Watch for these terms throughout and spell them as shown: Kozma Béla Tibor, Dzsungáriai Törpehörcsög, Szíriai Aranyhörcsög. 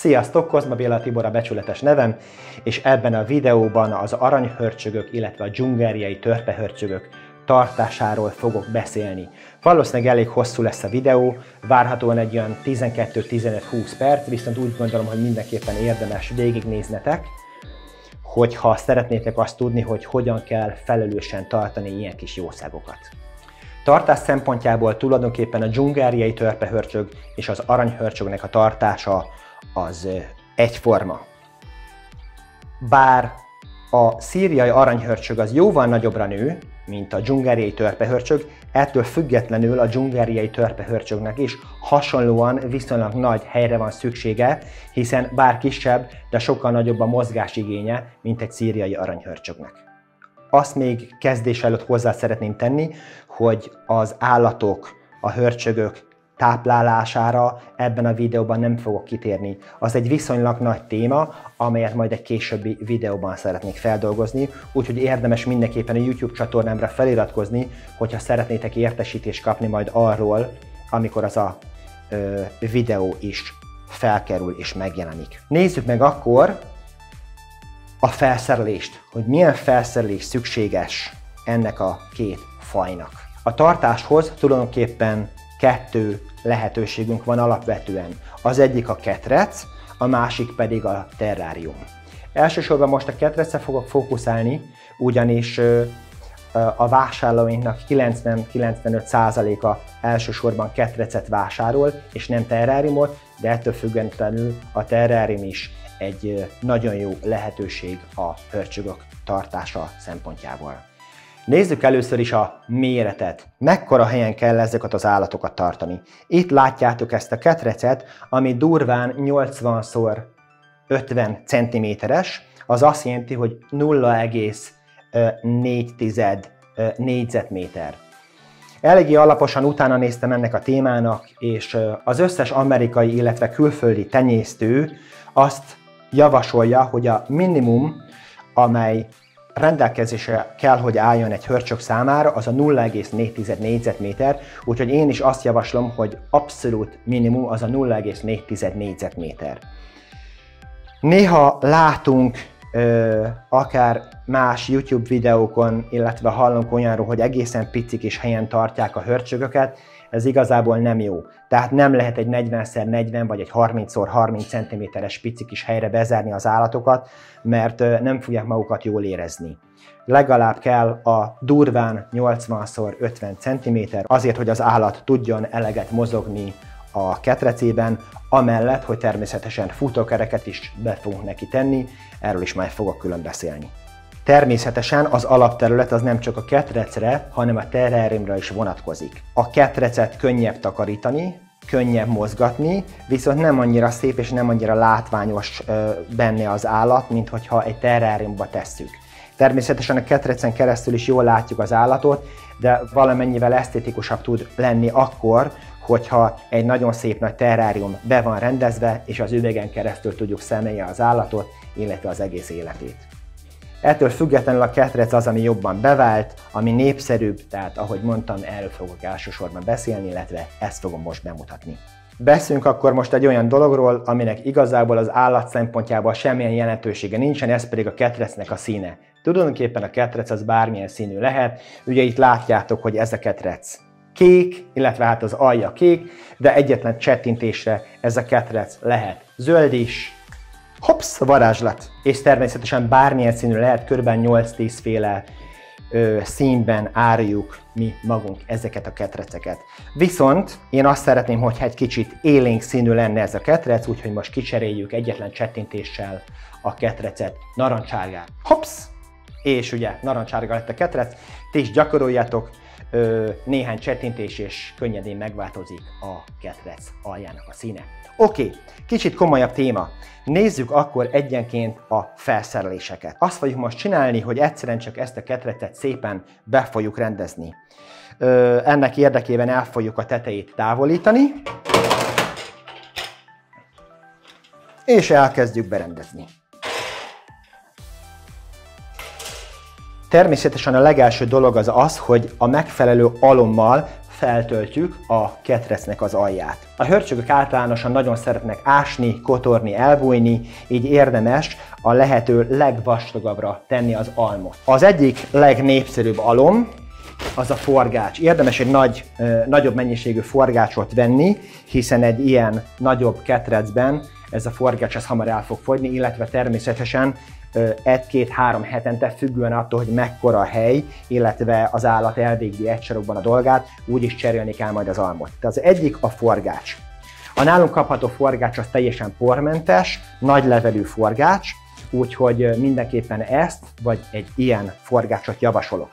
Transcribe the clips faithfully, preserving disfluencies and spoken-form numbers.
Sziasztok, Kozma Béla Tibor a becsületes nevem, és ebben a videóban az aranyhörcsögök, illetve a dzsungáriai törpehörcsögök tartásáról fogok beszélni. Valószínűleg elég hosszú lesz a videó, várhatóan egy olyan tizenkettő-tizenöt-húsz perc, viszont úgy gondolom, hogy mindenképpen érdemes végignéznetek, hogyha szeretnétek azt tudni, hogy hogyan kell felelősen tartani ilyen kis jószágokat. Tartás szempontjából tulajdonképpen a dzsungáriai törpehörcsög és az aranyhörcsögnek a tartása az egyforma. Bár a szíriai aranyhörcsög az jóval nagyobbra nő, mint a dzsungáriai törpehörcsög, ettől függetlenül a dzsungáriai törpehörcsögnek is hasonlóan viszonylag nagy helyre van szüksége, hiszen bár kisebb, de sokkal nagyobb a mozgásigénye, mint egy szíriai aranyhörcsögnek. Azt még kezdés előtt hozzá szeretném tenni, hogy az állatok, a hörcsögök táplálására ebben a videóban nem fogok kitérni. Az egy viszonylag nagy téma, amelyet majd egy későbbi videóban szeretnék feldolgozni, úgyhogy érdemes mindenképpen a YouTube csatornámra feliratkozni, hogyha szeretnétek értesítést kapni majd arról, amikor az a ö, videó is felkerül és megjelenik. Nézzük meg akkor a felszerelést, hogy milyen felszerelés szükséges ennek a két fajnak. A tartáshoz tulajdonképpen kettő lehetőségünk van alapvetően. Az egyik a ketrec, a másik pedig a terrárium. Elsősorban most a ketrecre fogok fókuszálni, ugyanis a vásárlóinknak kilencven-kilencvenöt százaléka elsősorban ketrecet vásárol, és nem terráriumot, de ettől függetlenül a terrárium is egy nagyon jó lehetőség a hörcsögök tartása szempontjából. Nézzük először is a méretet. Mekkora helyen kell ezeket az állatokat tartani. Itt látjátok ezt a ketrecet, ami durván nyolcvan szor ötven centiméteres, az azt jelenti, hogy nulla egész négy tized négyzetméter. Eléggé alaposan utána néztem ennek a témának, és az összes amerikai, illetve külföldi tenyésztő azt javasolja, hogy a minimum, amely rendelkezésre kell, hogy álljon egy hörcsög számára, az a nulla egész négy tized négyzetméter, úgyhogy én is azt javaslom, hogy abszolút minimum az a nulla egész négy tized négyzetméter. Néha látunk ö, akár más YouTube videókon, illetve hallunk olyanról, hogy egészen picik is helyen tartják a hörcsögöket, ez igazából nem jó. Tehát nem lehet egy negyven szer negyven vagy egy harminc szer harminc centiméteres pici kis helyre bezárni az állatokat, mert nem fogják magukat jól érezni. Legalább kell a durván nyolcvan szer ötven centiméter azért, hogy az állat tudjon eleget mozogni a ketrecében, amellett, hogy természetesen futókereket is be fogunk neki tenni, erről is majd fogok külön beszélni. Természetesen az alapterület az nem csak a ketrecre, hanem a terráriumra is vonatkozik. A ketrecet könnyebb takarítani, könnyebb mozgatni, viszont nem annyira szép és nem annyira látványos benne az állat, mint hogyha egy terráriumba tesszük. Természetesen a ketrecen keresztül is jól látjuk az állatot, de valamennyivel esztétikusabb tud lenni akkor, hogyha egy nagyon szép nagy terrárium be van rendezve, és az üvegen keresztül tudjuk szemlélni az állatot, illetve az egész életét. Ettől függetlenül a ketrec az, ami jobban bevált, ami népszerűbb, tehát ahogy mondtam, erről fogok elsősorban beszélni, illetve ezt fogom most bemutatni. Beszéljünk akkor most egy olyan dologról, aminek igazából az állat szempontjából semmilyen jelentősége nincsen, ez pedig a ketrecnek a színe. Tulajdonképpen a ketrec az bármilyen színű lehet, ugye itt látjátok, hogy ez a ketrec kék, illetve hát az alja kék, de egyetlen csettintésre ez a ketrec lehet zöld is, hopsz, varázslat! És természetesen bármilyen színű lehet, kb. nyolc-tíz féle ö, színben áruljuk mi magunk ezeket a ketreceket. Viszont én azt szeretném, hogyha egy kicsit élénk színű lenne ez a ketrec, úgyhogy most kicseréljük egyetlen csettintéssel a ketrecet narancsárgá. Hopsz! És ugye narancsárga lett a ketrec, ti is gyakoroljátok, ö, néhány csettintés és könnyedén megváltozik a ketrec aljának a színe. Oké, okay, kicsit komolyabb téma. Nézzük akkor egyenként a felszereléseket. Azt fogjuk most csinálni, hogy egyszerűen csak ezt a ketrecet szépen be fogjuk rendezni. Ö, ennek érdekében el fogjuk a tetejét távolítani, és elkezdjük berendezni. Természetesen a legelső dolog az az, hogy a megfelelő alommal feltöltjük a ketrecnek az alját. A hörcsögök általánosan nagyon szeretnek ásni, kotorni, elbújni, így érdemes a lehető legvastagabbra tenni az almot. Az egyik legnépszerűbb alom az a forgács. Érdemes egy nagy, ö, nagyobb mennyiségű forgácsot venni, hiszen egy ilyen nagyobb ketrecben ez a forgács ez hamar el fog fogyni, illetve természetesen egy-két-három hetente, függően attól, hogy mekkora a hely, illetve az állat elvégzi egy sarokban a dolgát, úgyis cserélni kell majd az almot. Tehát az egyik a forgács. A nálunk kapható forgács az teljesen pormentes, nagy levelű forgács, úgyhogy mindenképpen ezt, vagy egy ilyen forgácsot javasolok.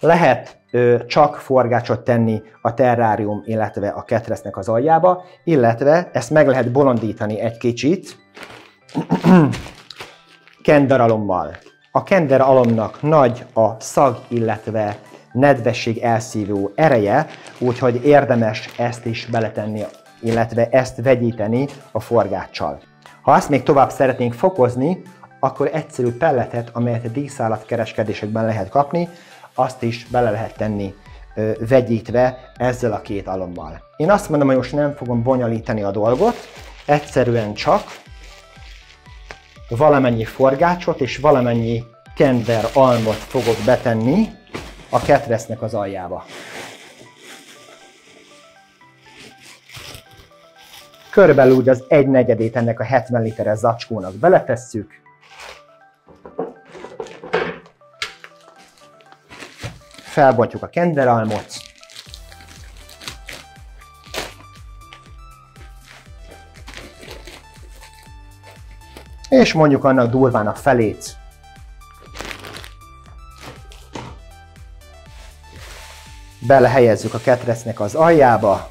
Lehet ö, csak forgácsot tenni a terrárium, illetve a ketrecnek az aljába, illetve ezt meg lehet bolondítani egy kicsit kenderalommal. A kenderalomnak nagy a szag, illetve nedvesség elszívó ereje, úgyhogy érdemes ezt is beletenni, illetve ezt vegyíteni a forgáccsal. Ha azt még tovább szeretnénk fokozni, akkor egyszerű pelletet, amelyet a díszállatkereskedésekben lehet kapni, azt is bele lehet tenni ö, vegyítve ezzel a két alommal. Én azt mondom, hogy most nem fogom bonyolítani a dolgot, egyszerűen csak valamennyi forgácsot és valamennyi kender almot fogok betenni a ketrecnek az aljába. Körülbelül úgy az egy negyedét ennek a hetven literes zacskónak beletesszük. Felbontjuk a kenderalmot. És mondjuk annak durván a felét. Belehelyezzük a ketrecnek az aljába,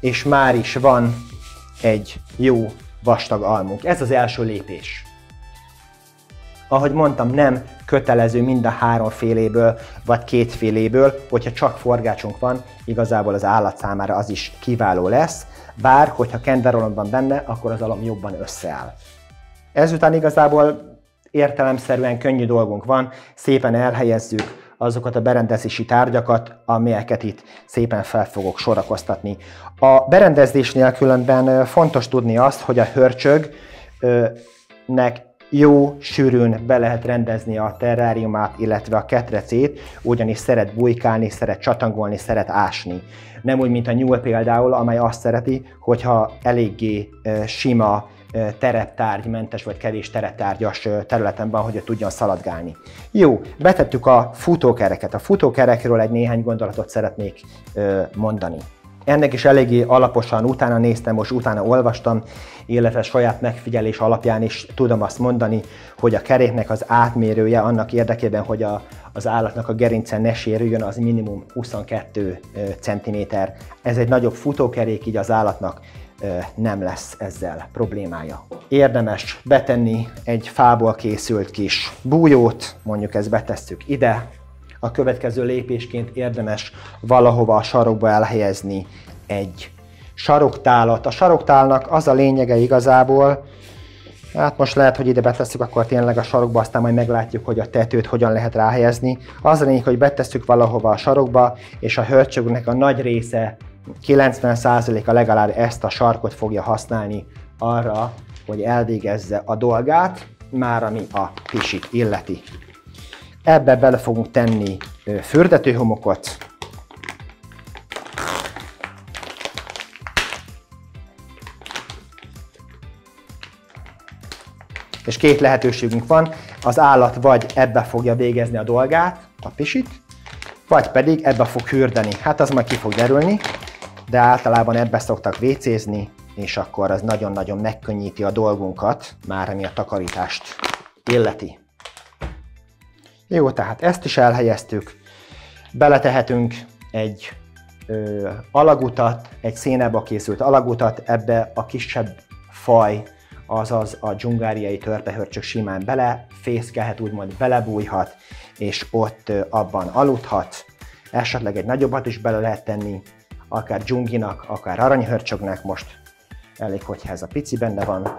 és már is van egy jó vastag almunk. Ez az első lépés. Ahogy mondtam, nem kötelező mind a háromféléből vagy kétféléből, hogyha csak forgácsunk van, igazából az állat számára az is kiváló lesz, bár hogyha kenderalom van benne, akkor az alom jobban összeáll. Ezután igazából értelemszerűen könnyű dolgunk van, szépen elhelyezzük azokat a berendezési tárgyakat, amelyeket itt szépen fel fogok sorakoztatni. A berendezésnél különben fontos tudni azt, hogy a hörcsögnek jó sűrűn be lehet rendezni a terráriumát, illetve a ketrecét, ugyanis szeret bujkálni, szeret csatangolni, szeret ásni. Nem úgy, mint a nyúl például, amely azt szereti, hogyha eléggé sima, tereptárgymentes vagy kevés tereptárgyas területen van, hogy tudjon szaladgálni. Jó, betettük a futókereket. A futókerekről egy néhány gondolatot szeretnék mondani. Ennek is eléggé alaposan utána néztem, most utána olvastam, illetve saját megfigyelés alapján is tudom azt mondani, hogy a keréknek az átmérője annak érdekében, hogy a, az állatnak a gerince ne sérüljön, az minimum huszonkettő centiméter. Ez egy nagyobb futókerék, így az állatnak nem lesz ezzel problémája. Érdemes betenni egy fából készült kis bújót, mondjuk ezt betesszük ide. A következő lépésként érdemes valahova a sarokba elhelyezni egy saroktálat. A saroktálnak az a lényege igazából, hát most lehet, hogy ide betesszük akkor tényleg a sarokba, aztán majd meglátjuk, hogy a tetőt hogyan lehet ráhelyezni. Az a lényeg, hogy betesszük valahova a sarokba, és a hörcsögnek a nagy része, kilencven százaléka legalább ezt a sarkot fogja használni arra, hogy elvégezze a dolgát, már ami a pisit illeti. Ebbe bele fogunk tenni fürdetőhomokot, és két lehetőségünk van, az állat vagy ebbe fogja végezni a dolgát, a pisit, vagy pedig ebbe fog fürdeni. Hát az majd ki fog derülni, de általában ebbe szoktak vécézni, és akkor az nagyon-nagyon megkönnyíti a dolgunkat, már ami a takarítást illeti. Jó, tehát ezt is elhelyeztük, beletehetünk egy ö, alagutat, egy szénából készült alagutat, ebbe a kisebb faj, azaz a dzsungáriai törpehörcsög simán belefészkelhet, úgymond belebújhat, és ott ö, abban aludhat, esetleg egy nagyobbat is bele lehet tenni, akár dzsunginak, akár aranyhörcsögnek, most elég, hogyha ez a pici benne van.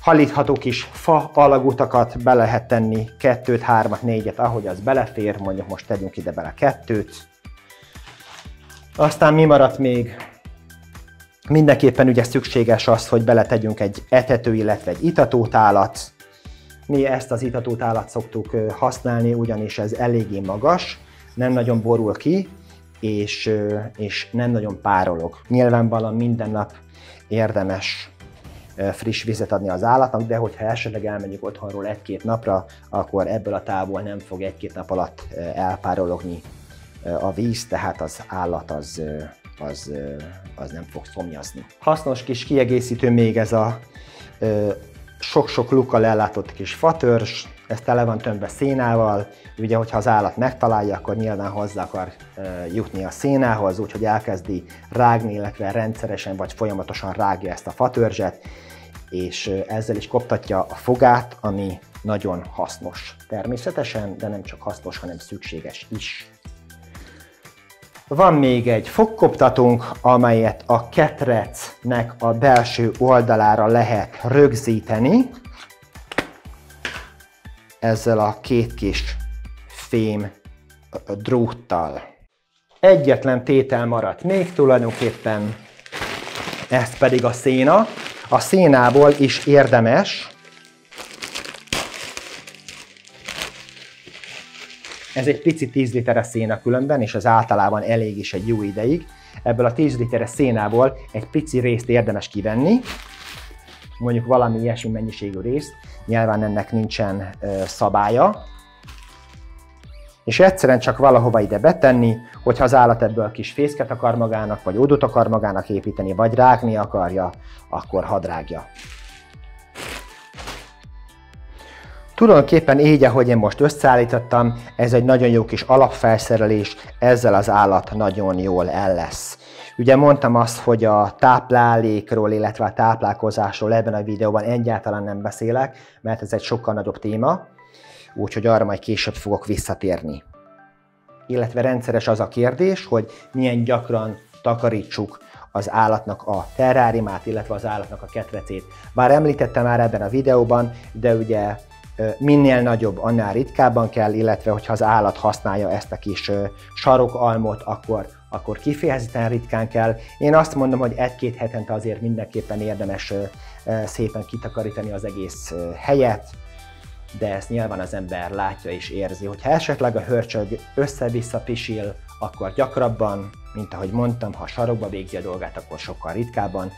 Hallítható kis fa alagutakat be lehet tenni, kettőt, hármat, négyet, ahogy az belefér, mondjuk most tegyünk ide bele kettőt, Aztán mi maradt még? Mindenképpen ugye szükséges az, hogy beletegyünk egy etető, illetve egy itatótálat. Mi ezt az itatótálat szoktuk használni, ugyanis ez eléggé magas, nem nagyon borul ki, és, és nem nagyon párolog. Nyilvánvalóan minden nap érdemes friss vizet adni az állatnak, de hogyha esetleg elmegyünk otthonról egy-két napra, akkor ebből a távol nem fog egy-két nap alatt elpárologni a víz, tehát az állat az, az, az nem fog szomjazni. Hasznos kis kiegészítő még ez a sok-sok lukkal ellátott kis fatörzs, ez tele van tömve szénával, ugye, hogyha az állat megtalálja, akkor nyilván hozzá akar jutni a szénához, úgyhogy elkezdi rágni, illetve rendszeresen vagy folyamatosan rágja ezt a fatörzset, és ezzel is koptatja a fogát, ami nagyon hasznos természetesen, de nem csak hasznos, hanem szükséges is. Van még egy fogkoptatónk, amelyet a ketrecnek a belső oldalára lehet rögzíteni. Ezzel a két kis fém dróttal. Egyetlen tétel maradt még tulajdonképpen, ez pedig a széna. A szénából is érdemes. Ez egy pici tíz literes széna különben, és az általában elég is egy jó ideig. Ebből a tíz literes szénából egy pici részt érdemes kivenni, mondjuk valami ilyesmi mennyiségű részt, nyilván ennek nincsen szabálya. És egyszerűen csak valahova ide betenni, hogyha az állat ebből kis fészket akar magának, vagy ódot akar magának építeni, vagy rágni akarja, akkor hadd rágja. Tulajdonképpen így, ahogy én most összeállítottam, ez egy nagyon jó kis alapfelszerelés, ezzel az állat nagyon jól el lesz. Ugye mondtam azt, hogy a táplálékról, illetve a táplálkozásról ebben a videóban egyáltalán nem beszélek, mert ez egy sokkal nagyobb téma, úgyhogy arra majd később fogok visszatérni. Illetve rendszeres az a kérdés, hogy milyen gyakran takarítsuk az állatnak a terráriumát, illetve az állatnak a ketrecét. Bár említettem már ebben a videóban, de ugye minél nagyobb, annál ritkábban kell, illetve hogyha az állat használja ezt a kis sarokalmot, akkor, akkor kifejezetten ritkán kell. Én azt mondom, hogy egy-két hetente azért mindenképpen érdemes szépen kitakarítani az egész helyet, de ezt nyilván az ember látja és érzi. Hogyha esetleg a hörcsög össze-vissza pisil, akkor gyakrabban, mint ahogy mondtam, ha sarokba végzi a dolgát, akkor sokkal ritkábban.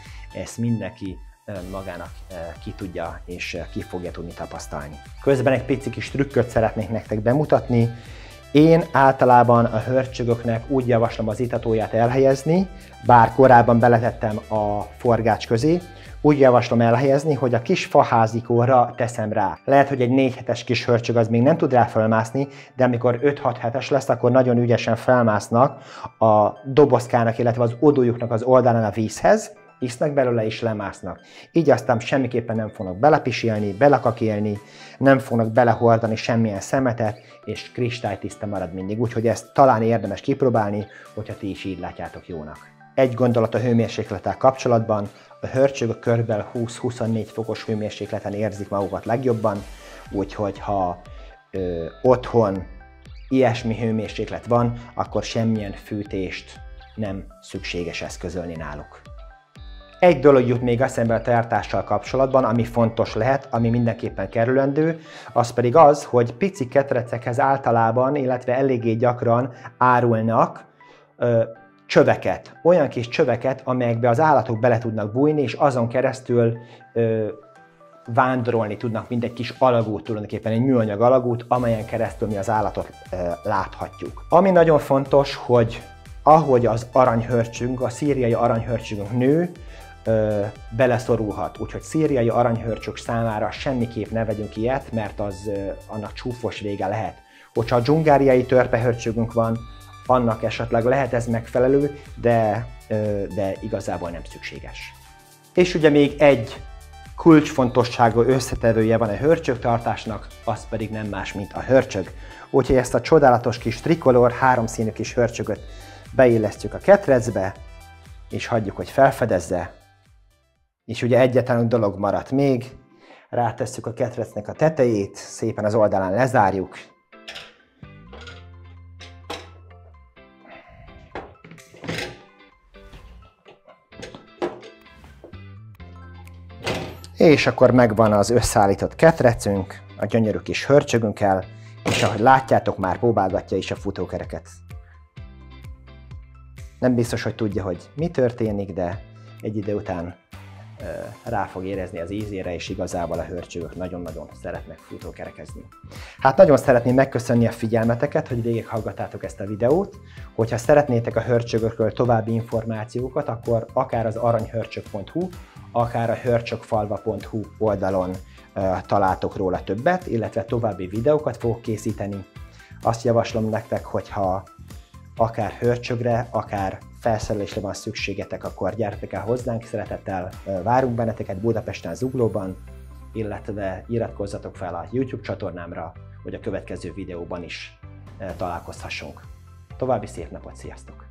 Ezt mindenki magának ki tudja és ki fogja tudni tapasztalni. Közben egy pici kis trükköt szeretnék nektek bemutatni. Én általában a hörcsögöknek úgy javaslom az itatóját elhelyezni, bár korábban beletettem a forgács közé, úgy javaslom elhelyezni, hogy a kis faházikóra teszem rá. Lehet, hogy egy négy hetes kis hörcsög az még nem tud rá felmászni, de amikor öt-hat hetes lesz, akkor nagyon ügyesen felmásznak a dobozkának, illetve az odójuknak az oldalán a vízhez, isznak belőle és lemásznak. Így aztán semmiképpen nem fognak belepisilni, belekakélni, nem fognak belehordani semmilyen szemetet, és kristálytiszta marad mindig. Úgyhogy ezt talán érdemes kipróbálni, hogyha ti is így látjátok jónak. Egy gondolat a hőmérséklettel kapcsolatban. A hörcsögök körülbelül húsz-huszonnégy fokos hőmérsékleten érzik magukat legjobban, úgyhogy ha ö, otthon ilyesmi hőmérséklet van, akkor semmilyen fűtést nem szükséges eszközölni náluk. Egy dolog jut még eszembe a tartással kapcsolatban, ami fontos lehet, ami mindenképpen kerülendő, az pedig az, hogy pici ketrecekhez általában, illetve eléggé gyakran árulnak ö, csöveket, olyan kis csöveket, amelyekbe az állatok bele tudnak bújni, és azon keresztül ö, vándorolni tudnak, mint egy kis alagút, tulajdonképpen egy műanyag alagút, amelyen keresztül mi az állatot ö, láthatjuk. Ami nagyon fontos, hogy ahogy az aranyhörcsünk, a szíriai aranyhörcsünk nő, Ö, beleszorulhat. Úgyhogy szíriai aranyhörcsög számára semmiképp ne vegyünk ilyet, mert az ö, annak csúfos vége lehet. Hogyha a dzsungáriai törpehörcsögünk van, annak esetleg lehet ez megfelelő, de, ö, de igazából nem szükséges. És ugye még egy kulcsfontosságú összetevője van a hörcsögtartásnak, az pedig nem más, mint a hörcsög. Úgyhogy ezt a csodálatos kis trikolor, háromszínű kis hörcsögöt beillesztjük a ketrecbe, és hagyjuk, hogy felfedezze. És ugye egyetlen dolog maradt még, rátesszük a ketrecnek a tetejét, szépen az oldalán lezárjuk. És akkor megvan az összeállított ketrecünk, a gyönyörű kis hörcsögünkkel, és ahogy látjátok, már próbálgatja is a futókereket. Nem biztos, hogy tudja, hogy mi történik, de egy idő után ö, rá fog érezni az ízére, és igazából a hörcsögök nagyon-nagyon szeretnek futókerekezni. Hát nagyon szeretném megköszönni a figyelmeteket, hogy végighallgattátok ezt a videót. Hogyha szeretnétek a hörcsögökről további információkat, akkor akár az aranyhörcsög pont hu, akár a horcsogfalva pont hu oldalon uh, találtok róla többet, illetve további videókat fogok készíteni. Azt javaslom nektek, hogyha akár hörcsögre, akár felszerelésre van szükségetek, akkor gyertek el hozzánk, szeretettel uh, várunk benneteket Budapesten, Zuglóban, illetve iratkozzatok fel a YouTube csatornámra, hogy a következő videóban is uh, találkozhassunk. További szép napot, sziasztok!